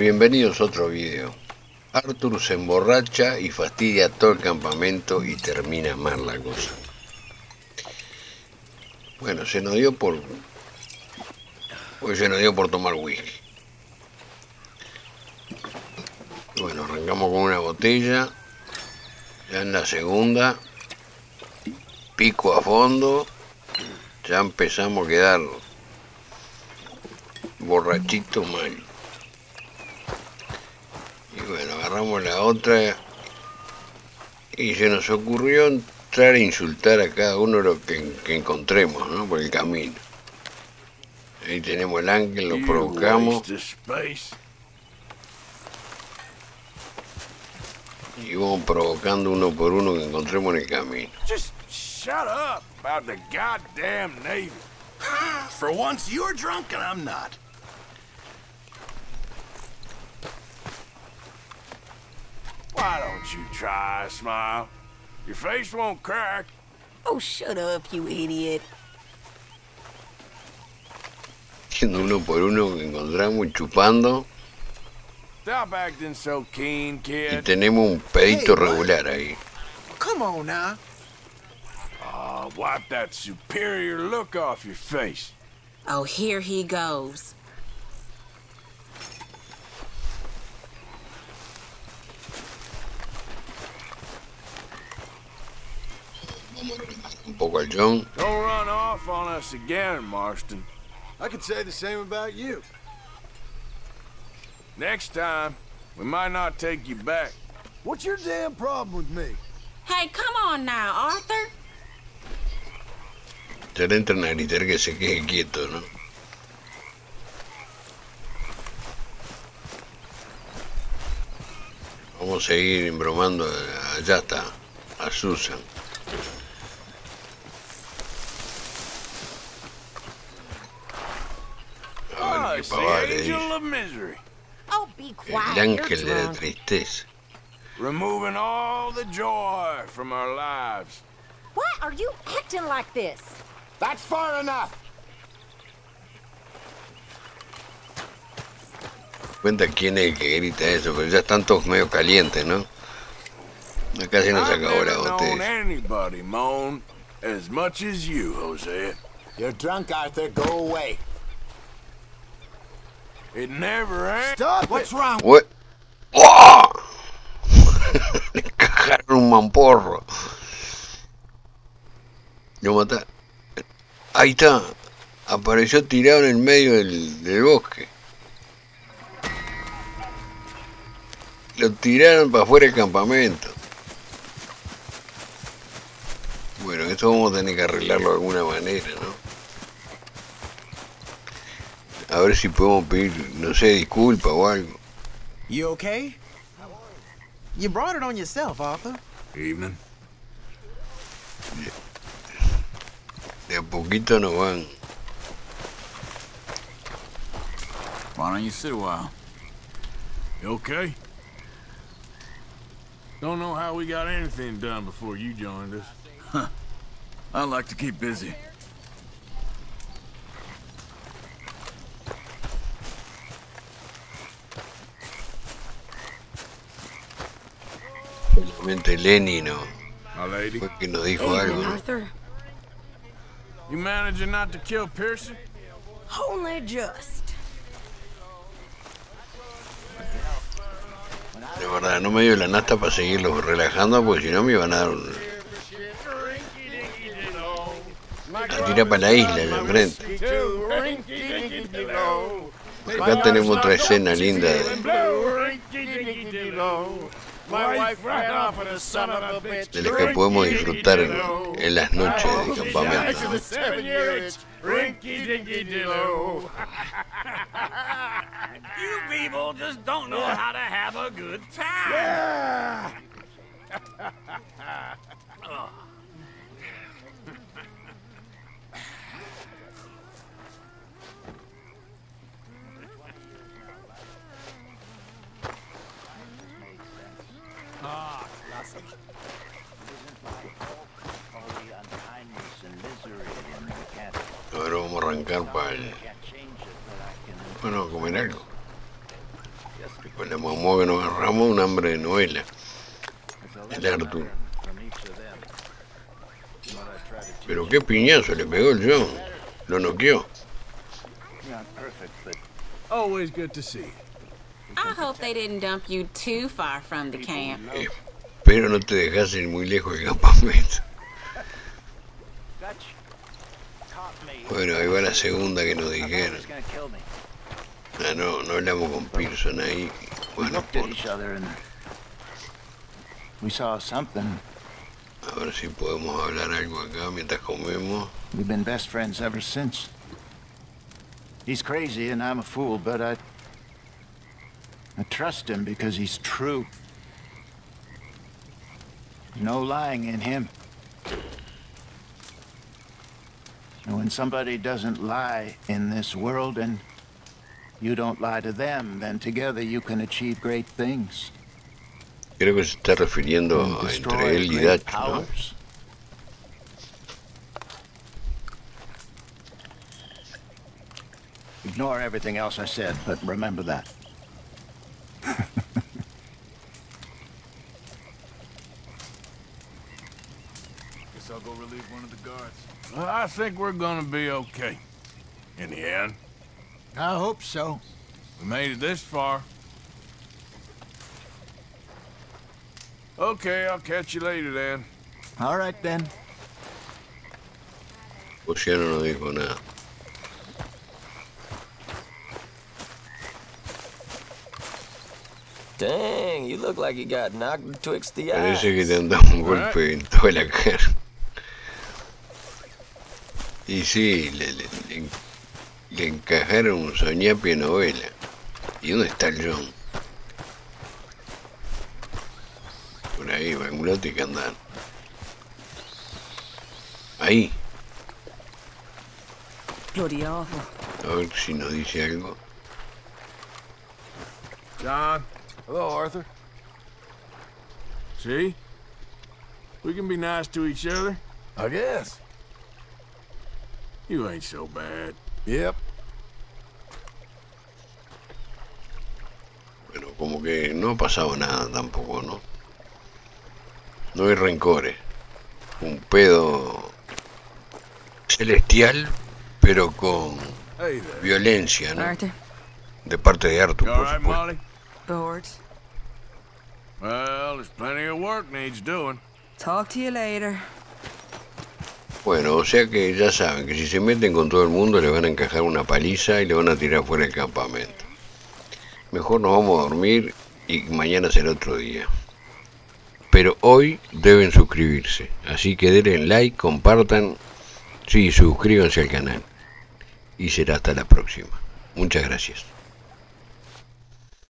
Bienvenidos a otro video. Arthur se emborracha y fastidia todo el campamento y termina mal la cosa. Bueno, hoy se nos dio por tomar whisky. Bueno, arrancamos con una botella. Ya en la segunda, pico a fondo, ya empezamos a quedar borrachitos mal. Y bueno, agarramos la otra y se nos ocurrió entrar e insultar a cada uno lo que encontremos, ¿no? Por el camino. Ahí tenemos el ángel, lo provocamos. Y vamos provocando uno por uno que encontremos en el camino. Just shut up about the goddamn Navy. For once you're drunk and I'm not. Why don't you try a smile? Your face won't crack. Oh, shut up, you idiot. Uno por uno que encontramos y chupando. Y tenemos un pedito regular ahí. Come on now. Wipe that superior look off your face. Oh, here he goes. Un poco al John. Don't run off on us again, Marston. I could say the same about you. Next time, we might not take you back. What's your damn problem with me? Hey, come on now, Arthur. Se le entran a gritar que se quede quieto, ¿no? Vamos a seguir embromando a Yata, a Susan. A ver qué pavada le dice. El ángel de la tristeza. Removing all the joy from our lives. Why are you acting like this? That's far enough. Cuenta quién es el que grita eso, pero ya están todos medio calientes, ¿no? Acá se nos acabó la botella. As much as you, Jose. You're drunk, Arthur. Go away. It never ends. Stop! What's wrong? What? ¡Oh! Le cagaron un mamporro. Lo mataron. Ahí está. Apareció tirado en el medio del bosque. Lo tiraron para afuera del campamento. Bueno, esto vamos a tener que arreglarlo de alguna manera, ¿no? A ver si podemos pedir, no sé, disculpa o algo. You okay? You brought it on yourself, Arthur. Evening. De a poquito nos van. Why don't you sit a while? You okay? Don't know how we got anything done before you joined us. Huh. I like to keep busy. Lenny, ¿no? Fue que nos dijo algo. Arthur. You managing not to kill Pearson? Only just. De verdad, no me dio la nata para seguirlos relajando, porque si no me iban a dar a tirar para la isla de enfrente. Acá tenemos otra escena linda de las que podemos disfrutar en las noches de campamento. Ahora vamos a arrancar para el... Bueno, a comer algo. Y con la mamá que nos agarramos, un hambre de novela. El Arthur. Pero qué piñazo le pegó el John. Lo noqueó. Espero no te dejasen muy lejos del campamento. Bueno, ahí va la segunda que nos dijeron. Ah, no, no hablamos con Pearson ahí. Bueno, a ver si podemos hablar algo acá mientras comemos. We've been best friends ever since. He's crazy and I'm a fool, but I trust him because he's true. No lying in him. And when somebody doesn't lie in this world and you don't lie to them, then together you can achieve great things. Creo que se está refiriendo a entre él y Dacho, ¿no? Ignore everything else I said, but remember that. Guess I'll go relieve one of the guards. I think we're gonna be okay. In the end. I hope so. We made it this far. Okay, I'll catch you later then. All right then. Pues ya no digo nada. Dang, you look like you got knocked betwixt the eyes. Parece que te han dado un golpe en toda la cara. Y sí, le encajaron un soñapi en novela. ¿Y dónde está el John? Por ahí, Bangulote que andan. Ahí. Glorioso. A ver si nos dice algo. John. Hello, Arthur. See? We can be nice to each other. I guess. You ain't so bad. Yep. Bueno, como que no ha pasado nada tampoco, ¿no? No hay rencores. Un pedo celestial, pero con violencia, ¿no? De parte de Arthur, por supuesto. Bored. Well, there's plenty of work needs doing. Talk to you later. Bueno, o sea que ya saben que si se meten con todo el mundo le van a encajar una paliza y le van a tirar fuera del campamento. Mejor nos vamos a dormir y mañana será otro día. Pero hoy deben suscribirse, así que denle like, compartan, sí, suscríbanse al canal. Y será hasta la próxima. Muchas gracias.